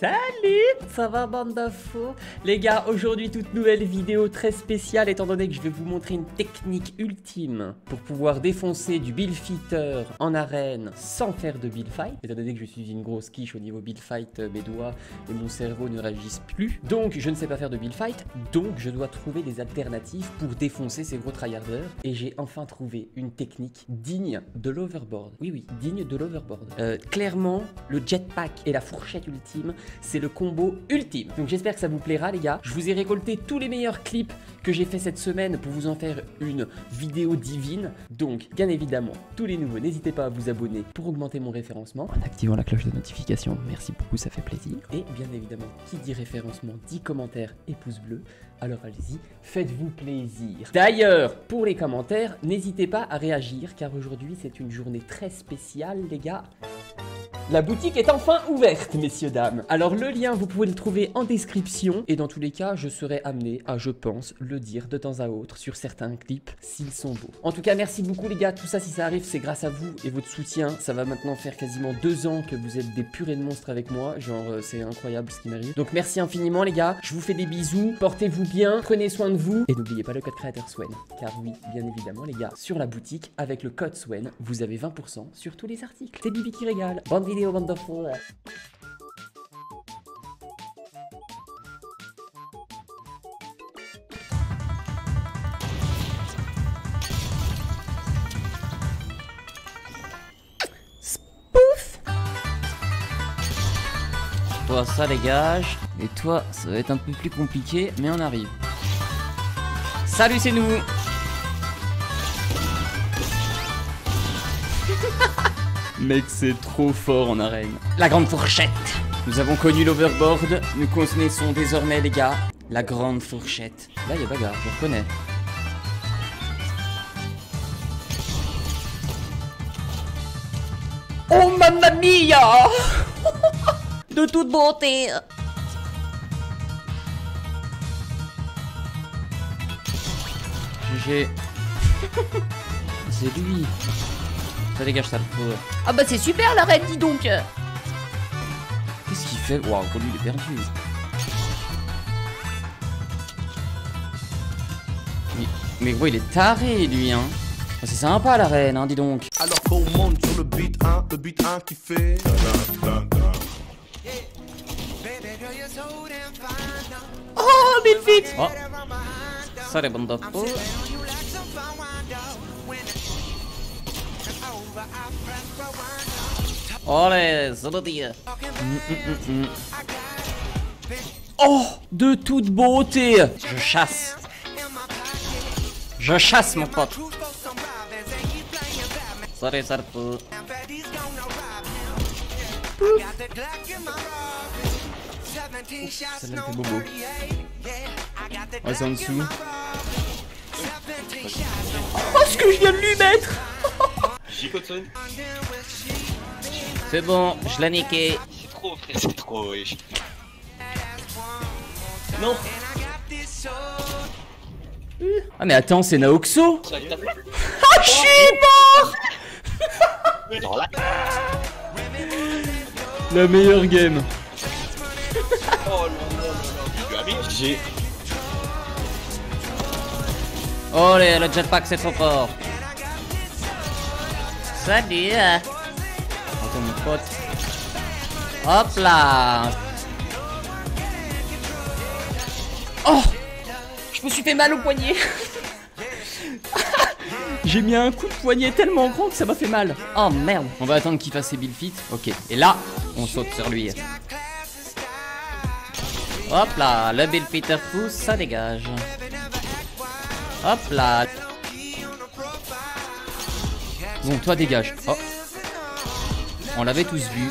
Salut, ça va bande d'infos? Les gars, aujourd'hui toute nouvelle vidéo très spéciale étant donné que je vais vous montrer une technique ultime pour pouvoir défoncer du bill fighter en arène sans faire de bill fight. Étant donné que je suis une grosse quiche au niveau bill fight, mes doigts et mon cerveau ne réagissent plus. Donc je ne sais pas faire de bill fight, donc je dois trouver des alternatives pour défoncer ces gros tryharders. Et j'ai enfin trouvé une technique digne de l'overboard. Oui, digne de l'overboard. Clairement, le jetpack et la fourchette ultime, c'est le combo ultime. Donc j'espère que ça vous plaira les gars. Je vous ai récolté tous les meilleurs clips que j'ai fait cette semaine pour vous en faire une vidéo divine. Donc bien évidemment, tous les nouveaux, n'hésitez pas à vous abonner pour augmenter mon référencement en activant la cloche de notification. Merci beaucoup, ça fait plaisir. Et bien évidemment, qui dit référencement dit commentaire et pouce bleu. Alors allez-y, faites-vous plaisir. D'ailleurs, pour les commentaires, n'hésitez pas à réagir car aujourd'hui c'est une journée très spéciale les gars. La boutique est enfin ouverte, messieurs, dames. Alors, le lien, vous pouvez le trouver en description. Et dans tous les cas, je serai amené à, je pense, le dire de temps à autre sur certains clips, s'ils sont beaux. En tout cas, merci beaucoup, les gars. Tout ça, si ça arrive, c'est grâce à vous et votre soutien. Ça va maintenant faire quasiment 2 ans que vous êtes des purées de monstres avec moi. Genre, c'est incroyable ce qui m'arrive. Donc, merci infiniment, les gars. Je vous fais des bisous. Portez-vous bien. Prenez soin de vous. Et n'oubliez pas le code créateur Souen. Car oui, bien évidemment, les gars, sur la boutique, avec le code Souen, vous avez 20% sur tous les articles. C'est Bibi qui régale. Bonne vidéo. Wonderful. Spoof. Toi ça dégage. Et toi ça va être un peu plus compliqué mais on arrive. Salut c'est nous. Mec, c'est trop fort en arène. La grande fourchette. Nous avons connu l'overboard. Nous connaissons désormais, les gars, la grande fourchette. Là, il y a bagarre, je reconnais. Oh, mamma mia. De toute beauté. GG. C'est lui. Ça dégage ça le pauvre. Ah bah c'est super la reine dis donc. Qu'est-ce qu'il fait? Waouh, lui il est perdu. Mais gros il est taré lui hein. C'est sympa la reine hein dis donc. Alors qu'on monte sur le beat 1, le beat 1 qui fait. Oh mais le beat. Oh. Ça les bandes d'infos. Allez, ça doit dire. Oh, de toute beauté. Je chasse. Je chasse, mon pote. Sorry, Sarpo. C'est là que bobo. Ouais, c'est en dessous. Oh, ce que je viens de lui mettre. C'est bon, je l'ai niqué. C'est trop frère, c'est trop riche. Non. Ah mais attends, c'est Naoxo. Ah je suis mort. La meilleure game. Oh non, j'ai. Oh les, le jetpack c'est trop fort. Salut. Attends mon pote. Hop là. Oh, je me suis fait mal au poignet. J'ai mis un coup de poignet tellement grand que ça m'a fait mal. Oh merde. On va attendre qu'il fasse ses bill feet. Ok. Et là, on saute sur lui. Hop là, le bill feeter pousse, ça dégage. Hop là. Bon, toi dégage. Oh. On l'avait tous vu.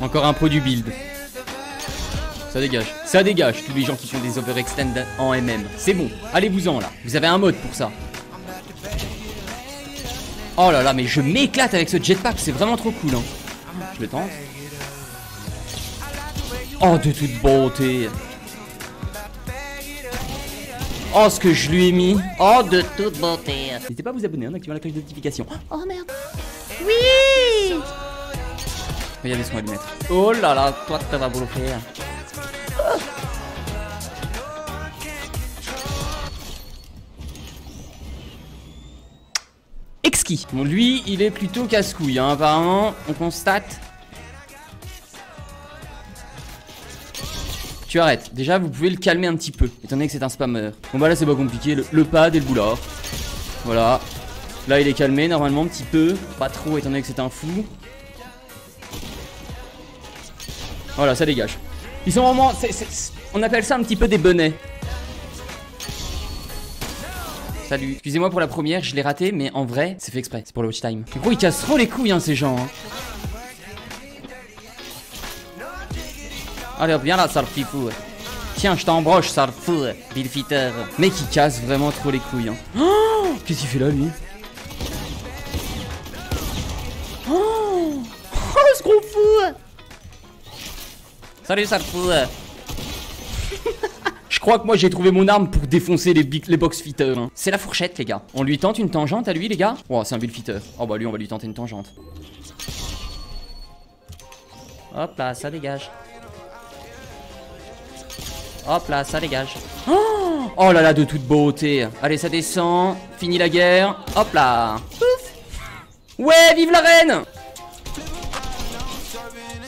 Encore un pro du build. Ça dégage. Ça dégage, tous les gens qui font des overextend en MM. C'est bon, allez-vous-en là. Vous avez un mode pour ça. Oh là là, mais je m'éclate avec ce jetpack, c'est vraiment trop cool. Hein. Je le tente. Oh, de toute beauté. Oh, ce que je lui ai mis. Oh, de toute beauté. N'hésitez pas à vous abonner en activant la cloche de notification. Oh merde. Oui. Regardez ce qu'on va lui mettre. Oh là là, toi tu vas bouffer. Oh. Exquis. Bon, lui, il est plutôt casse-couille, hein, par un, on constate. Tu arrêtes. Déjà, vous pouvez le calmer un petit peu, étant donné que c'est un spammer. Bon, bah là, c'est pas compliqué, le pad et le boulard. Voilà. Là, il est calmé, normalement, un petit peu. Pas trop, étant donné que c'est un fou. Voilà, ça dégage. Ils sont vraiment... On appelle ça un petit peu des bonnets. Salut. Excusez-moi pour la première, je l'ai raté, mais en vrai, c'est fait exprès. C'est pour le watch time. En gros, ils cassent trop les couilles, hein, ces gens. Hein. Allez, viens là, Sarfipou. Tiens, je t'embroche, Sarpo. Bill Fitter. Mec, il casse vraiment trop les couilles. Hein. Oh, qu'est-ce qu'il fait là, lui? Oh, oh, ce gros fou. Salut, Sarpo. Je crois que moi, j'ai trouvé mon arme pour défoncer les box fitters. Hein. C'est la fourchette, les gars. On lui tente une tangente à lui, les gars. Oh, c'est un Bill Fitter. Oh, bah lui, on va lui tenter une tangente. Hop là, ça dégage. Hop là, ça dégage. Oh, oh là là, de toute beauté. Allez, ça descend. Fini la guerre. Hop là. Ouf. Ouais, vive la reine.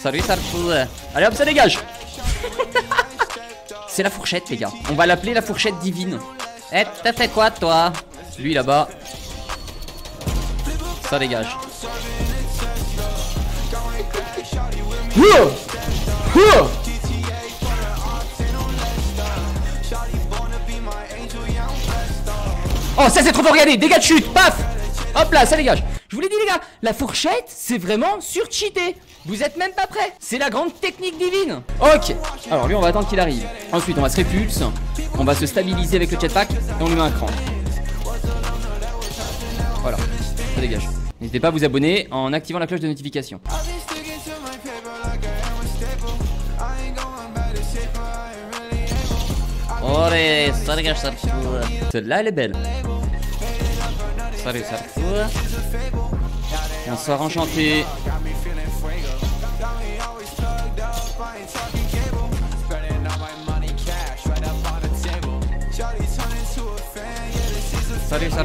Salut, Sarpo. Allez, hop, ça dégage. C'est la fourchette, les gars. On va l'appeler la fourchette divine. Eh, t'as fait quoi, toi? Lui, là-bas. Ça dégage. Wow. Wow. Oh, ça c'est trop fort, regardez, dégâts de chute, paf. Hop là, ça dégage. Je vous l'ai dit les gars, la fourchette, c'est vraiment surcheaté. Vous êtes même pas prêts. C'est la grande technique divine. Ok, alors lui on va attendre qu'il arrive. Ensuite on va se répulse, on va se stabiliser avec le jetpack et on lui met un cran. Voilà, ça dégage. N'hésitez pas à vous abonner en activant la cloche de notification. Allez, ça dégage, ça. Celle-là, elle est belle. Salut, ça. Bonsoir, enchanté. Salut, ça.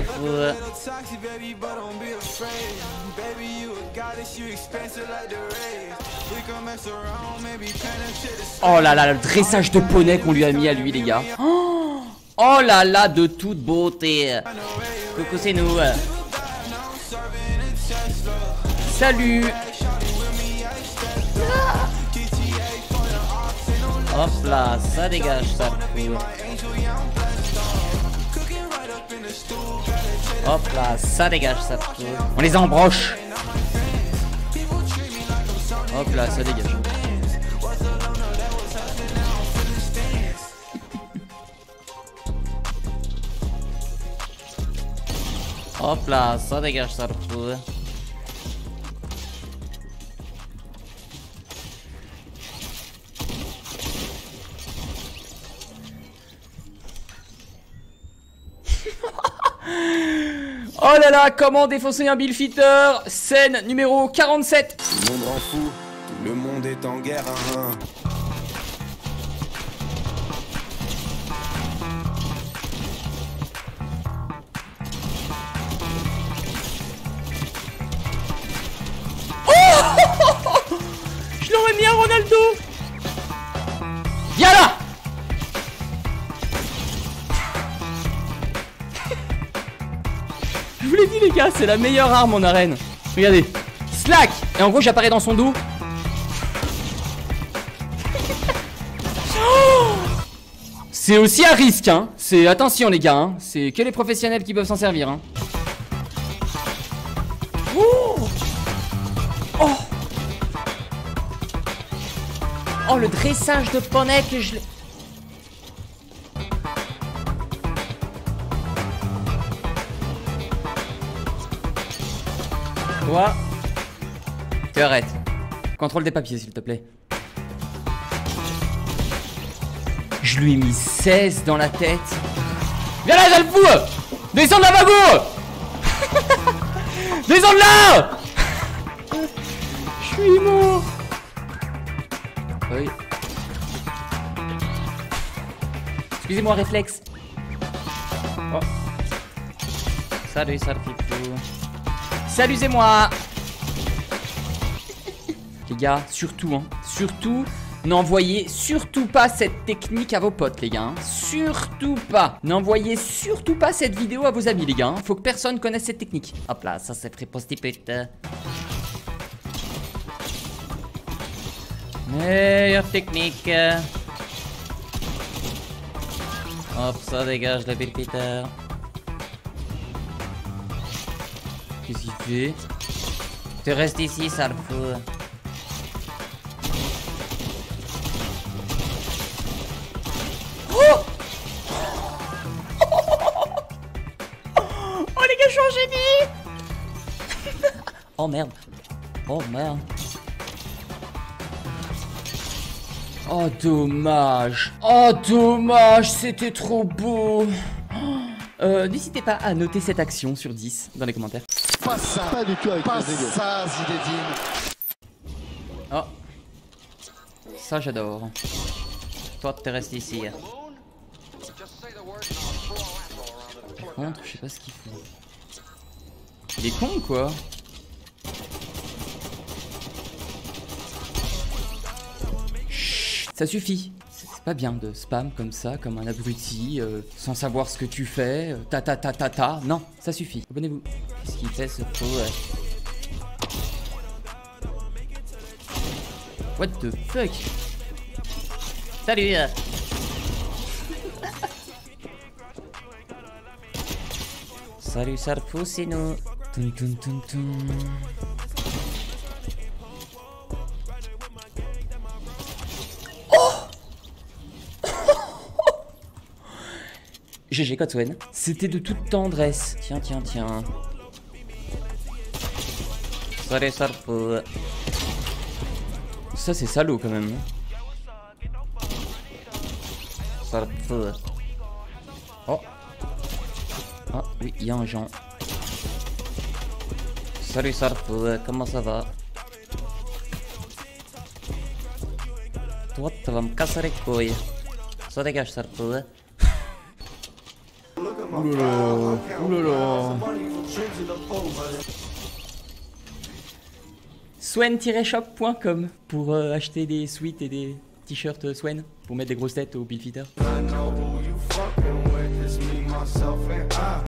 Oh là là, le dressage de poney qu'on lui a mis à lui les gars. Oh, oh là là, de toute beauté. Coucou, c'est nous. Salut. Ah. Hop là, ça dégage ça. Hop là, ça dégage ça. On les embroche. Hop là, ça dégage. Hop là, ça dégage, ça retrouve. Oh là là, comment défoncer un Bill Fitter? Scène numéro 47. Le monde en fout, le monde est en guerre à un. Oh, je l'aurais mis à Ronaldo. Viens là. Je vous l'ai dit les gars, c'est la meilleure arme en arène. Regardez, slack. Et en gros j'apparais dans son dos. C'est aussi à risque hein. C'est attention les gars hein. C'est que les professionnels qui peuvent s'en servir hein. Oh, le dressage de poney que je... Toi, tu arrêtes. Contrôle des papiers, s'il te plaît. Je lui ai mis 16 dans la tête. Viens là, j'ai le fou. Descends de la vago. Descends de là. Je suis mort. feuille. Excusez-moi, réflexe. Oh. Salut, Sarfipou. Salut-moi. Les gars, surtout, hein. Surtout, n'envoyez surtout pas cette technique à vos potes, les gars. Hein. Surtout pas. N'envoyez surtout pas cette vidéo à vos amis, les gars. Hein. Faut que personne connaisse cette technique. Hop là, ça c'est fripostipute. Meilleure technique. Hop, ça dégage le Bill-Peter. Qu'est-ce qu'il fait? Tu restes ici, sale fou. Oh, oh les gars, je suis un génie. Oh merde. Oh merde. Oh dommage. Oh dommage, c'était trop beau. N'hésitez pas à noter cette action sur 10 dans les commentaires. Pas ça, pas du tout avec pas ça, Zidédine. Oh. Ça j'adore. Toi tu restes ici. Par contre, je sais pas ce qu'il faut. Il est con ou quoi? Ça suffit, c'est pas bien de spam comme ça, comme un abruti, sans savoir ce que tu fais, non, ça suffit. Abonnez-vous. Qu'est-ce qu'il fait ce faux? What the fuck? Salut! Salut Sarpo, c'est nous. Toun toun toun toun. GG Cotwen, c'était de toute tendresse. Tiens, tiens, tiens. Salut Sarpo. Ça c'est salaud quand même. Sarpo. Oh. Ah oui, il y a un Jean. Salut Sarpo, comment ça va? Toi, tu vas me casser les couilles. Ça dégage Sarpo. Oulala, oulala. souen-shop.com pour acheter des sweats et des t-shirts Souen pour mettre des grosses têtes au Bill-Fitter.